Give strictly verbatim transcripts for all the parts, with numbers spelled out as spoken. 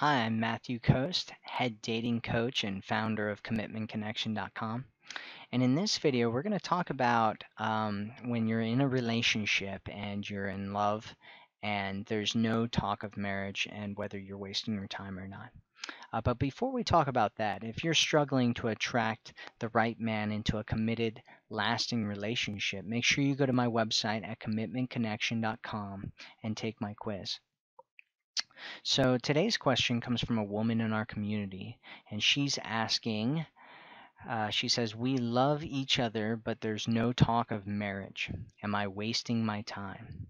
Hi, I'm Matthew Coast, head dating coach and founder of Commitment Connection dot com. And in this video, we're going to talk about um, when you're in a relationship and you're in love and there's no talk of marriage and whether you're wasting your time or not. Uh, but before we talk about that, if you're struggling to attract the right man into a committed, lasting relationship, make sure you go to my website at Commitment Connection dot com and take my quiz. So today's question comes from a woman in our community, and she's asking, uh, she says, "We love each other, but there's no talk of marriage. Am I wasting my time?"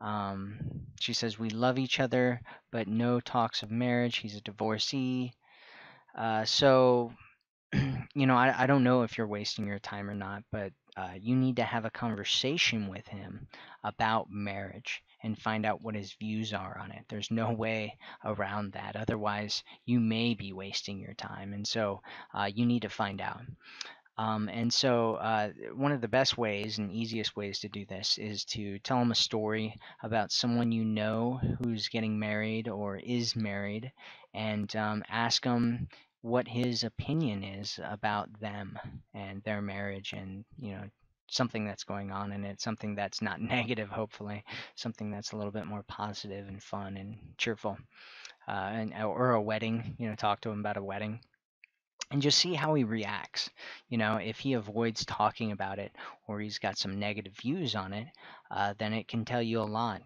Um, she says, "We love each other, but no talks of marriage." He's a divorcee. Uh, so, you know, I, I don't know if you're wasting your time or not, but uh, you need to have a conversation with him about marriage and find out what his views are on it. There's no way around that. Otherwise, you may be wasting your time. And so uh, you need to find out. Um, and so uh, one of the best ways and easiest ways to do this is to tell them a story about someone you know who's getting married or is married, and um, ask them what his opinion is about them and their marriage, and, you know, something that's going on in it, something that's not negative, hopefully, something that's a little bit more positive and fun and cheerful, uh, and or a wedding. You know, talk to him about a wedding, and just see how he reacts. You know, if he avoids talking about it or he's got some negative views on it, uh, then it can tell you a lot.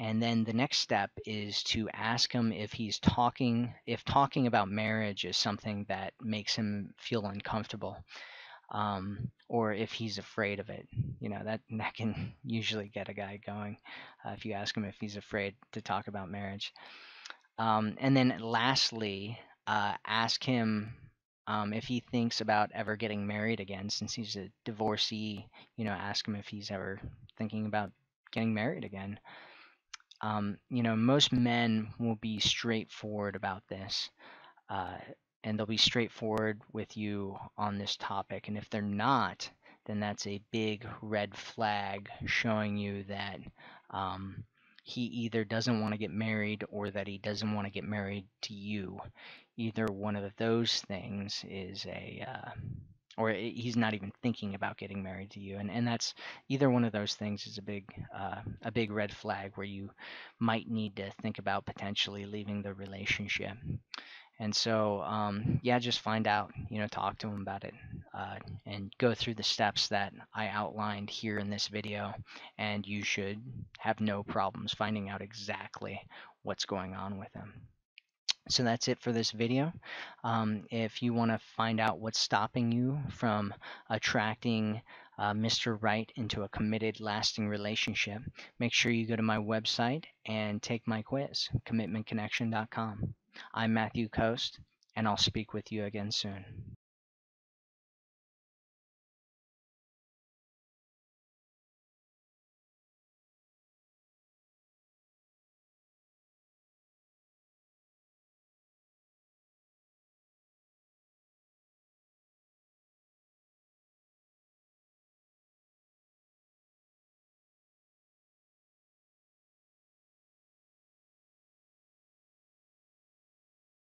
And then the next step is to ask him if he's talking, if talking about marriage is something that makes him feel uncomfortable. Um, or if he's afraid of it. You know, that that can usually get a guy going uh, if you ask him if he's afraid to talk about marriage. Um, and then lastly, uh, ask him um, if he thinks about ever getting married again, since he's a divorcee. You know, ask him if he's ever thinking about getting married again. Um, you know, most men will be straightforward about this. Uh, And they'll be straightforward with you on this topic. And if they're not, then that's a big red flag showing you that um, he either doesn't want to get married or that he doesn't want to get married to you. Either one of those things is a, uh, or he's not even thinking about getting married to you. And and that's either one of those things is a big, uh, a big red flag where you might need to think about potentially leaving the relationship. And so, um, yeah, just find out, you know, talk to him about it, uh, and go through the steps that I outlined here in this video, and you should have no problems finding out exactly what's going on with him. So that's it for this video. Um, if you want to find out what's stopping you from attracting uh, Mister Right into a committed, lasting relationship, make sure you go to my website and take my quiz, Commitment Connection dot com. I'm Matthew Coast, and I'll speak with you again soon.